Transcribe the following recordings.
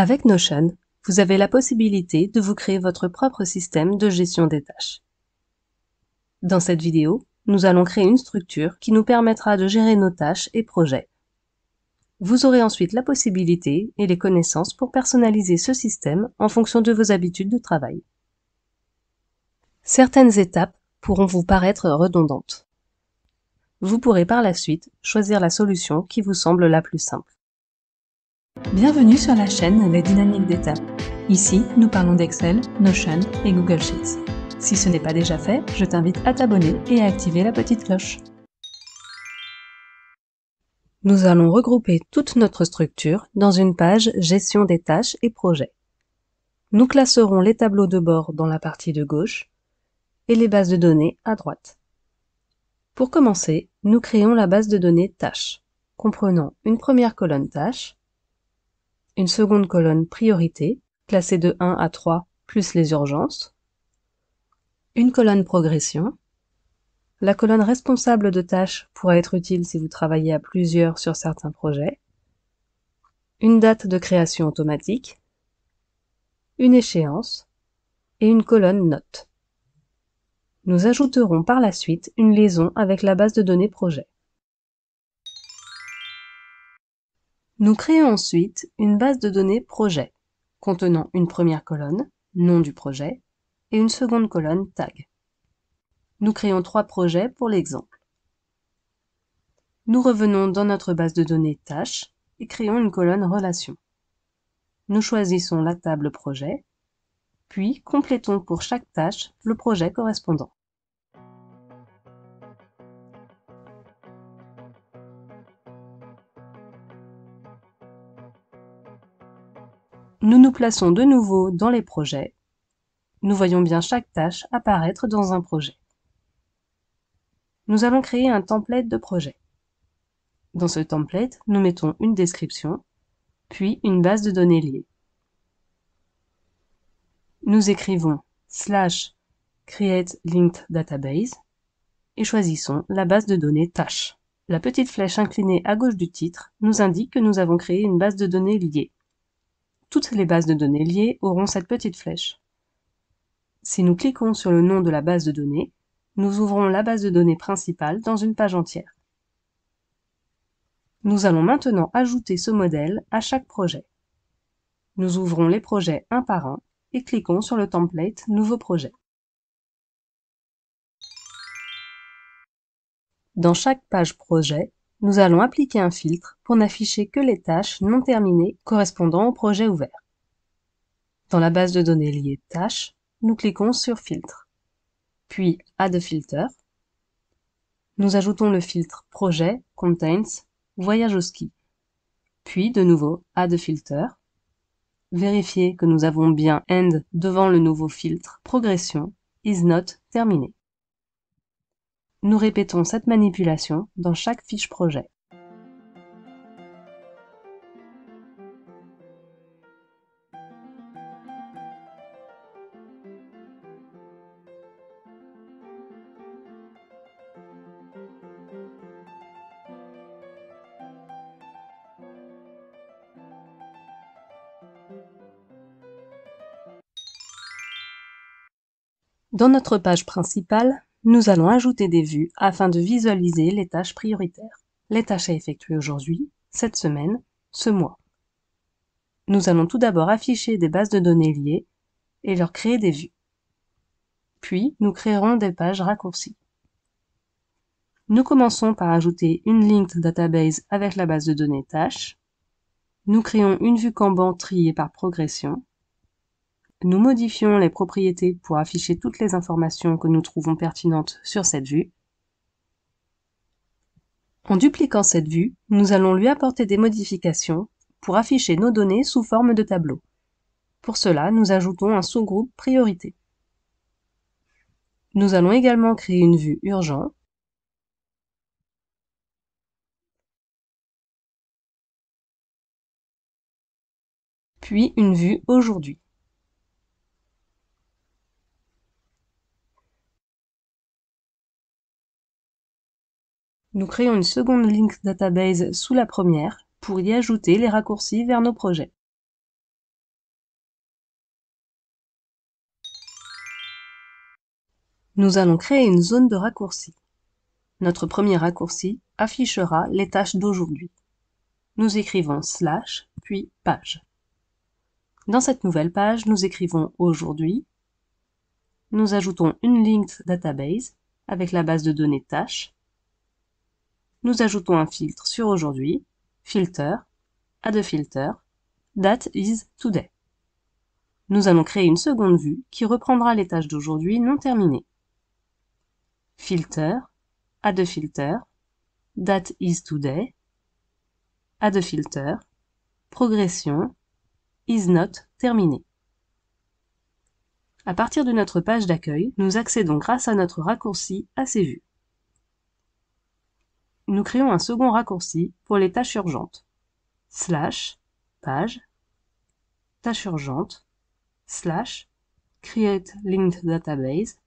Avec Notion, vous avez la possibilité de vous créer votre propre système de gestion des tâches. Dans cette vidéo, nous allons créer une structure qui nous permettra de gérer nos tâches et projets. Vous aurez ensuite la possibilité et les connaissances pour personnaliser ce système en fonction de vos habitudes de travail. Certaines étapes pourront vous paraître redondantes. Vous pourrez par la suite choisir la solution qui vous semble la plus simple. Bienvenue sur la chaîne Les Dynamiques d'étapes. Ici, nous parlons d'Excel, Notion et Google Sheets. Si ce n'est pas déjà fait, je t'invite à t'abonner et à activer la petite cloche. Nous allons regrouper toute notre structure dans une page Gestion des tâches et projets. Nous classerons les tableaux de bord dans la partie de gauche et les bases de données à droite. Pour commencer, nous créons la base de données Tâches, comprenant une première colonne Tâches, une seconde colonne Priorité, classée de 1 à 3 plus les urgences, une colonne Progression. La colonne Responsable de tâches pourra être utile si vous travaillez à plusieurs sur certains projets, une date de création automatique, une échéance et une colonne Notes. Nous ajouterons par la suite une liaison avec la base de données Projet. Nous créons ensuite une base de données Projet, contenant une première colonne, nom du projet, et une seconde colonne Tag. Nous créons 3 projets pour l'exemple. Nous revenons dans notre base de données Tâches et créons une colonne Relations. Nous choisissons la table Projet, puis complétons pour chaque tâche le projet correspondant. Nous nous plaçons de nouveau dans les projets. Nous voyons bien chaque tâche apparaître dans un projet. Nous allons créer un template de projet. Dans ce template, nous mettons une description, puis une base de données liée. Nous écrivons /create linked database et choisissons la base de données Tâches. La petite flèche inclinée à gauche du titre nous indique que nous avons créé une base de données liée. Toutes les bases de données liées auront cette petite flèche. Si nous cliquons sur le nom de la base de données, nous ouvrons la base de données principale dans une page entière. Nous allons maintenant ajouter ce modèle à chaque projet. Nous ouvrons les projets un par un et cliquons sur le template Nouveau projet. Dans chaque page projet, nous allons appliquer un filtre pour n'afficher que les tâches non terminées correspondant au projet ouvert. Dans la base de données liée Tâches, nous cliquons sur Filtre, puis Add Filter. Nous ajoutons le filtre Projet Contains Voyage au ski, puis de nouveau Add Filter. Vérifiez que nous avons bien End devant le nouveau filtre Progression Is Not Terminé. Nous répétons cette manipulation dans chaque fiche projet. Dans notre page principale, nous allons ajouter des vues afin de visualiser les tâches prioritaires, les tâches à effectuer aujourd'hui, cette semaine, ce mois. Nous allons tout d'abord afficher des bases de données liées et leur créer des vues. Puis, nous créerons des pages raccourcies. Nous commençons par ajouter une linked database avec la base de données Tâches. Nous créons une vue Kanban triée par progression. Nous modifions les propriétés pour afficher toutes les informations que nous trouvons pertinentes sur cette vue. En dupliquant cette vue, nous allons lui apporter des modifications pour afficher nos données sous forme de tableau. Pour cela, nous ajoutons un sous-groupe Priorité. Nous allons également créer une vue Urgent. Puis une vue Aujourd'hui. Nous créons une seconde Link Database sous la première pour y ajouter les raccourcis vers nos projets. Nous allons créer une zone de raccourci. Notre premier raccourci affichera les tâches d'aujourd'hui. Nous écrivons slash, puis page. Dans cette nouvelle page, nous écrivons aujourd'hui. Nous ajoutons une linked database avec la base de données tâches. Nous ajoutons un filtre sur aujourd'hui, filter, add filter, date is today. Nous allons créer une seconde vue qui reprendra les tâches d'aujourd'hui non terminées. Filter, add filter, date is today, add filter, progression, is not terminé. À partir de notre page d'accueil, nous accédons grâce à notre raccourci à ces vues. Nous créons un second raccourci pour les tâches urgentes. Slash, page, tâches urgentes, slash, create linked database,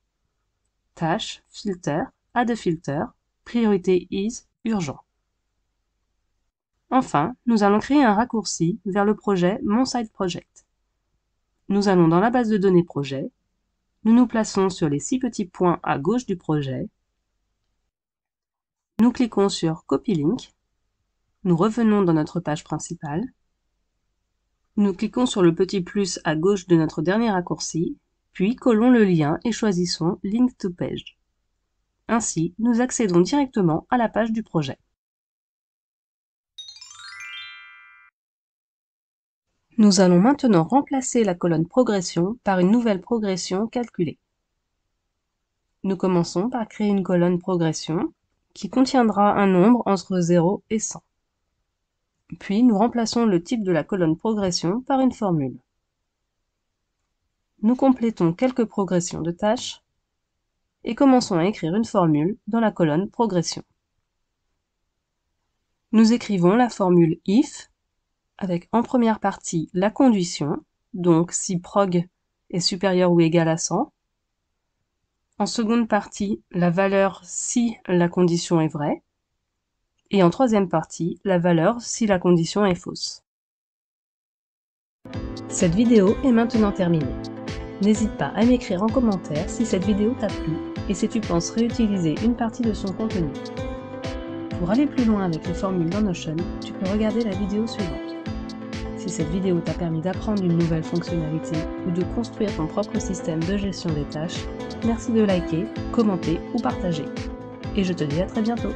tâche, filter, add filter, priorité is, urgent. Enfin, nous allons créer un raccourci vers le projet MonSideProject. Nous allons dans la base de données projet, nous nous plaçons sur les 6 petits points à gauche du projet, nous cliquons sur Copy Link, nous revenons dans notre page principale, nous cliquons sur le petit plus à gauche de notre dernier raccourci, puis collons le lien et choisissons Link to Page. Ainsi, nous accédons directement à la page du projet. Nous allons maintenant remplacer la colonne progression par une nouvelle progression calculée. Nous commençons par créer une colonne progression qui contiendra un nombre entre 0 et 100. Puis nous remplaçons le type de la colonne progression par une formule. Nous complétons quelques progressions de tâches et commençons à écrire une formule dans la colonne progression. Nous écrivons la formule IF avec en première partie la condition, donc si prog est supérieur ou égal à 100. En seconde partie, la valeur si la condition est vraie. Et en troisième partie, la valeur si la condition est fausse. Cette vidéo est maintenant terminée. N'hésite pas à m'écrire en commentaire si cette vidéo t'a plu et si tu penses réutiliser une partie de son contenu. Pour aller plus loin avec les formules dans Notion, tu peux regarder la vidéo suivante. Si cette vidéo t'a permis d'apprendre une nouvelle fonctionnalité ou de construire ton propre système de gestion des tâches, merci de liker, commenter ou partager. Et je te dis à très bientôt.